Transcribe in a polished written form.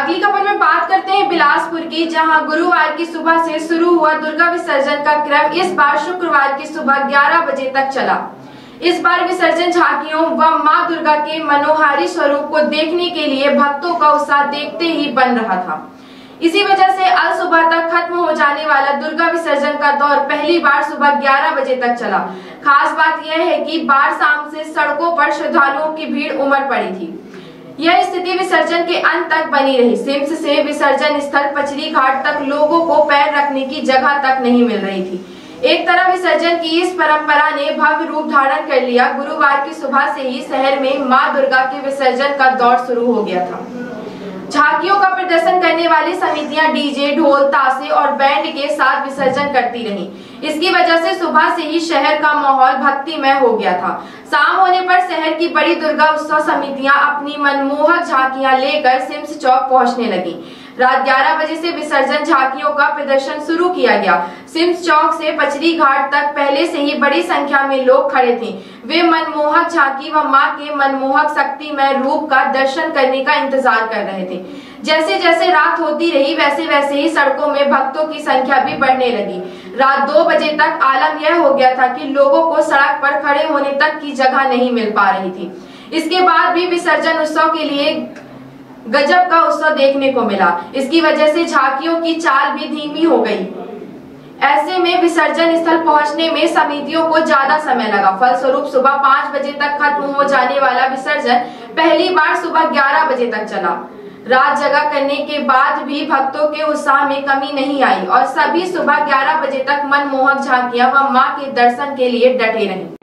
अगली खबर में बात करते हैं बिलासपुर की, जहां गुरुवार की सुबह से शुरू हुआ दुर्गा विसर्जन का क्रम इस बार शुक्रवार की सुबह 11 बजे तक चला। इस बार विसर्जन झांकियों व मां दुर्गा के मनोहारी स्वरूप को देखने के लिए भक्तों का उत्साह देखते ही बन रहा था। इसी वजह से अल सुबह तक खत्म हो जाने वाला दुर्गा विसर्जन का दौर पहली बार सुबह 11 बजे तक चला। खास बात यह है कि बार शाम से सड़कों पर श्रद्धालुओं की भीड़ उमड़ पड़ी थी। यह स्थिति विसर्जन के अंत तक बनी रही। सिम्स से विसर्जन स्थल पचरी घाट तक लोगों को पैर रखने की जगह तक नहीं मिल रही थी। एक तरफ विसर्जन की इस परंपरा ने भव्य रूप धारण कर लिया। गुरुवार की सुबह से ही शहर में माँ दुर्गा के विसर्जन का दौर शुरू हो गया था। झांकियों का प्रदर्शन करने वाली समितियां डीजे, ढोल, ताशे और बैंड के साथ विसर्जन करती रहीं। इसकी वजह से सुबह से ही शहर का माहौल भक्तिमय हो गया था। शाम होने पर शहर की बड़ी दुर्गा उत्सव समितियां अपनी मनमोहक झांकियां लेकर सिम्स चौक पहुंचने लगी। रात 11 बजे से विसर्जन झांकियों का प्रदर्शन शुरू किया गया। सिम्स चौक से पचरी घाट तक पहले से ही बड़ी संख्या में लोग खड़े थे। वे मनमोहक झांकी व मां के मनमोहक शक्तिमय रूप का दर्शन करने का इंतजार कर रहे थे। जैसे जैसे रात होती रही वैसे वैसे ही सड़कों में भक्तों की संख्या भी बढ़ने लगी। रात 2 बजे तक आलम यह हो गया था कि लोगों को सड़क पर खड़े होने तक की जगह नहीं मिल पा रही थी। इसके बाद भी विसर्जन उत्सव के लिए गजब का उत्साह देखने को मिला। इसकी वजह से झांकियों की चाल भी धीमी हो गई। ऐसे में विसर्जन स्थल पहुंचने में समितियों को ज्यादा समय लगा। फलस्वरूप सुबह 5 बजे तक खत्म हो जाने वाला विसर्जन पहली बार सुबह 11 बजे तक चला। रात जगा करने के बाद भी भक्तों के उत्साह में कमी नहीं आई और सभी सुबह 11 बजे तक मनमोहक झांकियां व मां के दर्शन के लिए डटे रहे।